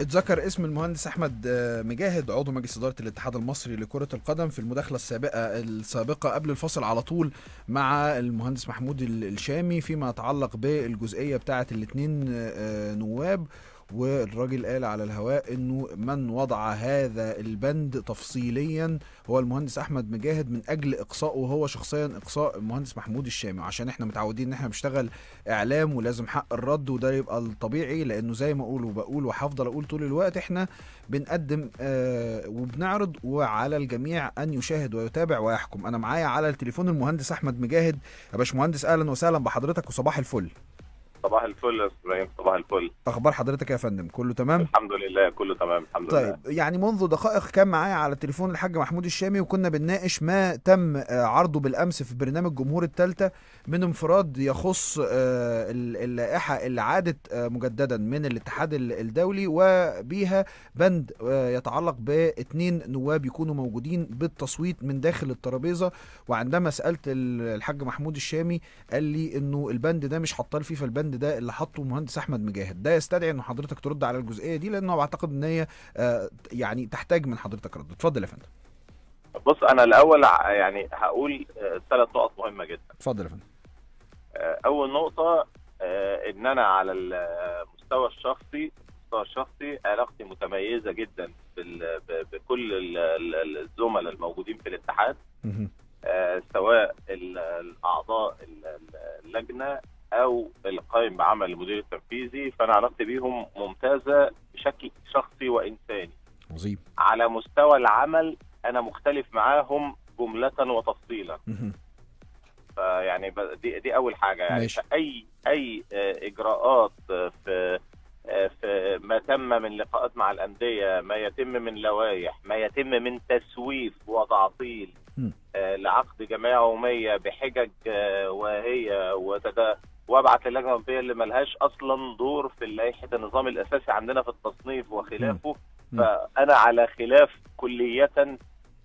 اتذكر اسم المهندس أحمد مجاهد عضو مجلس إدارة الاتحاد المصري لكرة القدم في المداخلة السابقة قبل الفصل على طول مع المهندس محمود الشامي فيما يتعلق بالجزئية بتاعة الاتنين نواب، والراجل قال على الهواء انه من وضع هذا البند تفصيليا هو المهندس احمد مجاهد من اجل اقصائه هو شخصيا، اقصاء المهندس محمود الشامي، عشان احنا متعودين ان احنا بنشتغل اعلام ولازم حق الرد وده يبقى الطبيعي، لانه زي ما اقول وبقول وهفضل اقول طول الوقت احنا بنقدم وبنعرض، وعلى الجميع ان يشاهد ويتابع ويحكم. انا معايا على التليفون المهندس احمد مجاهد. يا باشمهندس اهلا وسهلا بحضرتك وصباح الفل. صباح الفل يا اسماعيل، صباح الفل. اخبار حضرتك يا فندم؟ كله تمام الحمد لله، كله تمام الحمد لله. طيب يعني منذ دقائق كان معايا على التليفون الحاج محمود الشامي وكنا بنناقش ما تم عرضه بالامس في برنامج جمهور التالتة من انفراد يخص اللائحه اللي عادت مجددا من الاتحاد الدولي وبيها بند يتعلق باثنين نواب يكونوا موجودين بالتصويت من داخل الترابيزه، وعندما سالت الحاج محمود الشامي قال لي انه البند ده مش حاطاه الفيفا، البند ده اللي حطه مهندس احمد مجاهد. ده يستدعي ان حضرتك ترد على الجزئيه دي لانه بعتقد ان هي يعني تحتاج من حضرتك رد. اتفضل يا فندم. بص انا الاول يعني هقول 3 نقط مهمه جدا. اتفضل يا فندم. اول نقطه ان انا على المستوى الشخصي، علاقتي متميزه جدا بكل الزملاء الموجودين في الاتحاد سواء الاعضاء اللجنه او القائم بعمل المدير التنفيذي، فانا علاقتي بيهم ممتازه بشكل شخصي وانساني. عظيم. على مستوى العمل انا مختلف معاهم جمله وتفصيلا. فيعني دي اول حاجه يعني. ماشي. اي اجراءات في ما تم من لقاءات مع الانديه، ما يتم من لوائح، ما يتم من تسويف وتعطيل لعقد جمعيه عموميه بحجج واهيه وابعت للجنه الاولمبيه اللي ملهاش اصلا دور في لائحه النظام الاساسي عندنا في التصنيف وخلافه. فانا على خلاف كليه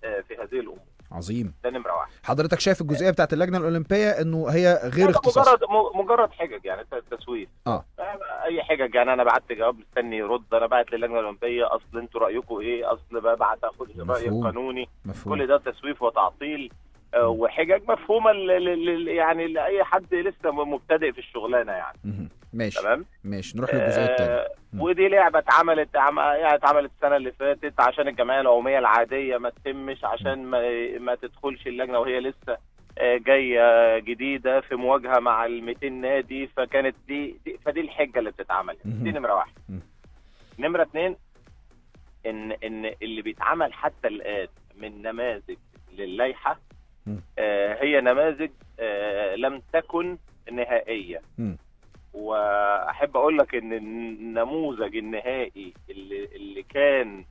في هذه الامور. عظيم. ده نمره واحد. حضرتك شايف الجزئيه بتاعت اللجنه الاولمبيه انه هي غير اختصاص، مجرد حجج يعني تسويف. اي حجج يعني. انا بعت جواب مستني يرد، انا بعت للجنه الاولمبيه اصل انتوا رايكم ايه، اصل ببعت اخد راي قانوني. كل ده تسويف وتعطيل وحجج مفهومه يعني لاي حد لسه مبتدئ في الشغلانه يعني. ماشي. تمام. ماشي نروح للجزئيه الثانيه. ودي لعبه اتعملت السنه اللي فاتت عشان الجمعيه العموميه العاديه ما تتمش، عشان ما تدخلش اللجنه وهي لسه جايه جديده في مواجهه مع ال 200 نادي، فكانت دي فدي الحجه اللي بتتعمل. دي نمره واحد. نمره 2 ان اللي بيتعمل حتى الان من نماذج للائحه هي نماذج لم تكن نهائيه. واحب اقول لك ان النموذج النهائي اللي كان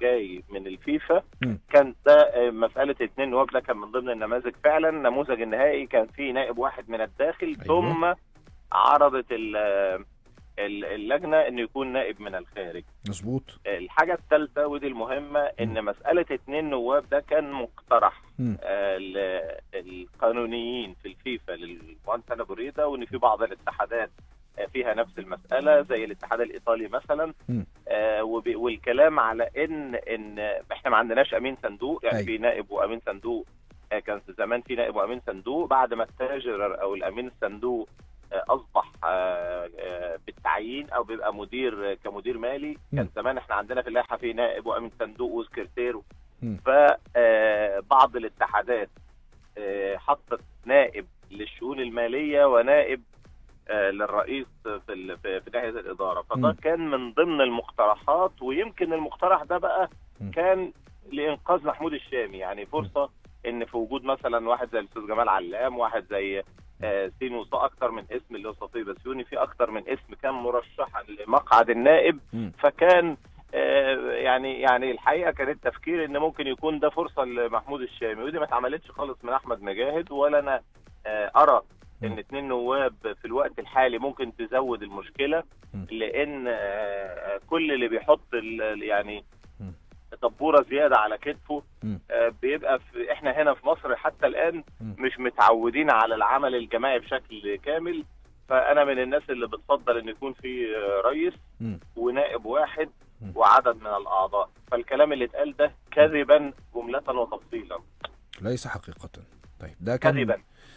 جاي من الفيفا كان ده مساله 2 نواب، ده كان من ضمن النماذج فعلا. النموذج النهائي كان فيه نائب واحد من الداخل. أيوة. ثم عرضت اللجنه انه يكون نائب من الخارج. مظبوط. الحاجه الثالثه ودي المهمه ان مساله 2 نواب ده كان مقترح القانونيين في الفيفا للمهندسه بريده، وان في بعض الاتحادات فيها نفس المساله زي الاتحاد الايطالي مثلا. والكلام على ان احنا ما عندناش امين صندوق يعني. أي. في نائب وامين صندوق. كان زمان في نائب وامين صندوق، بعد ما التاجر او الامين الصندوق اصبح بالتعيين او بيبقى مدير كمدير مالي. كان زمان احنا عندنا في اللائحه في نائب وامين صندوق وسكرتير. فبعض الاتحادات حطت نائب للشؤون الماليه ونائب للرئيس في ناحيه الاداره. فده كان من ضمن المقترحات، ويمكن المقترح ده بقى كان لانقاذ محمود الشامي يعني. فرصه ان في وجود مثلا واحد زي الاستاذ جمال علام، واحد زي سين وصا، اكتر من اسم اللي هو صفي بسيوني، في اكتر من اسم كان مرشحا لمقعد النائب. فكان يعني الحقيقه كان التفكير ان ممكن يكون ده فرصه لمحمود الشامي، ودي ما اتعملتش خالص من احمد مجاهد. ولا انا ارى ان 2 نواب في الوقت الحالي ممكن تزود المشكله، لان كل اللي بيحط يعني دبوره زياده على كتفه بيبقى في احنا هنا في مصر حتى الان مش متعودين على العمل الجماعي بشكل كامل. فانا من الناس اللي بتفضل ان يكون في رئيس ونائب واحد وعدد من الأعضاء، فالكلام اللي اتقال ده كذبا جملة وتفصيلا ليس حقيقة. طيب ده كان كذبا.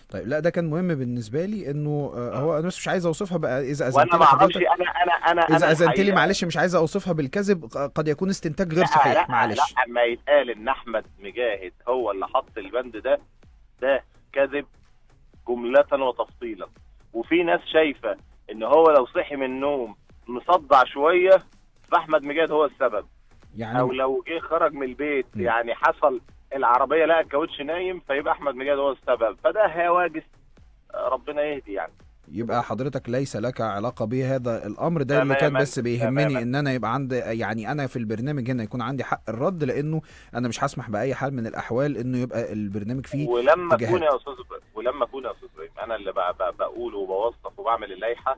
طيب لا ده كان مهم بالنسبه لي انه هو انا مش عايز اوصفها بقى اذا اذنت لي حضرتك، اذا اذنت لي معلش مش عايز اوصفها بالكذب، قد يكون استنتاج غير صحيح. معلش لا، اما يتقال ان احمد مجاهد هو اللي حط البند ده كذب جمله وتفصيلا، وفي ناس شايفه ان هو لو صحي من النوم مصدع شويه فاحمد مجاهد هو السبب يعني، او لو خرج من البيت يعني حصل العربيه لقى الكاوتش نايم فيبقى احمد مجاهد هو السبب، فده هواجس ربنا يهدي يعني. يبقى حضرتك ليس لك علاقه بهذا الامر ده اللي كان بس بيهمني ان انا يبقى عندي يعني انا في البرنامج هنا يكون عندي حق الرد، لانه انا مش هسمح باي حال من الاحوال انه يبقى البرنامج فيه ولما اكون يا استاذ انا اللي بقوله وبوصف وبعمل اللائحه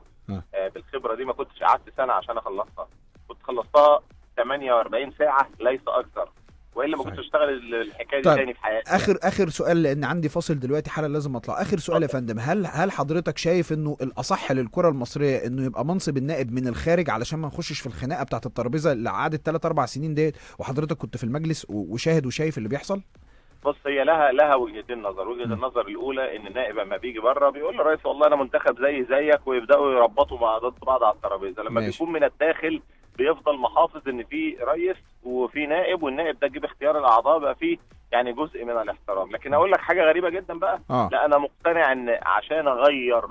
بالخبره دي ما كنتش قعدت سنه عشان اخلصها، كنت خلصتها 48 ساعه ليس اكثر، والا ما كنتش اشتغل الحكايه دي تاني في حياتي. اخر سؤال لان عندي فاصل دلوقتي حالا لازم اطلع، اخر سؤال يا فندم، هل حضرتك شايف انه الاصح للكره المصريه انه يبقى منصب النائب من الخارج علشان ما نخشش في الخناقه بتاعه الترابيزه اللي قعدت 3-4 سنين ديت، وحضرتك كنت في المجلس وشاهد وشايف اللي بيحصل؟ بص هي لها وجهتين نظر، وجهه النظر الاولى ان النائب لما بيجي بره بيقول للرئيس والله انا منتخب زيك ويبداوا يربطوا ضد بعض على الترابيزه، لما بيكون من الداخل بيفضل محافظ ان في رئيس وفي نائب، والنائب ده جيب اختيار الاعضاء بقى فيه يعني جزء من الاحترام. لكن اقول لك حاجه غريبه جدا بقى لا انا مقتنع ان عشان اغير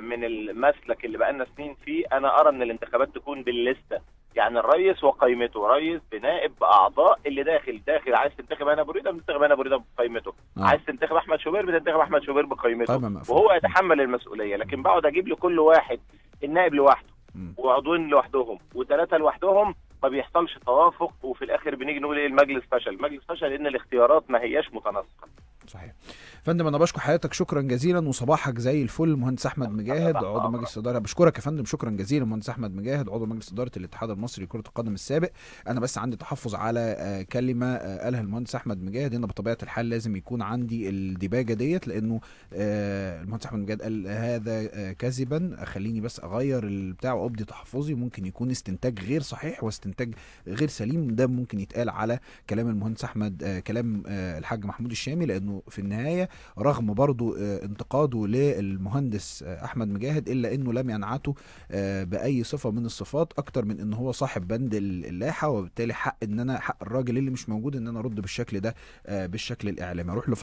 من المسلك اللي بقالنا سنين فيه، انا ارى ان الانتخابات تكون باللسته، يعني الرئيس وقيمته، رئيس بنائب باعضاء اللي داخل عايز تنتخب انا بريده بنتخب انا بريده بقيمته، عايز تنتخب احمد شوبر بتنتخب احمد شوبر بقيمته وهو يتحمل المسؤوليه. لكن بقعد اجيب لكل واحد النائب لوحده وعضوين لوحدهم و3 لوحدهم ما بيحصلش توافق، وفي الاخر بنيجي نقول ايه المجلس فشل لان الاختيارات ما هياش متناسقه. صحيح فندم، انا بشكر حياتك شكرا جزيلا وصباحك زي الفل. مهندس احمد مجاهد عضو مجلس اداره، بشكرك يا فندم شكرا جزيلا. مهندس احمد مجاهد عضو مجلس اداره الاتحاد المصري لكره القدم السابق. انا بس عندي تحفظ على كلمه قالها المهندس احمد مجاهد، ان بطبيعه الحال لازم يكون عندي الديباجه ديت، لانه المهندس احمد مجاهد قال هذا كذبا، خليني بس اغير البتاع وابدي تحفظي، ممكن يكون استنتاج غير صحيح واستنتاج غير سليم، ده ممكن يتقال على كلام المهندس احمد كلام الحاج محمود الشامي، لانه في النهايه رغم برضو انتقاده للمهندس احمد مجاهد الا انه لم ينعته باي صفه من الصفات، اكتر من ان هو صاحب بند اللائحه، وبالتالي حق الراجل اللي مش موجود ان انا ارد بالشكل ده بالشكل الاعلامي. اروح له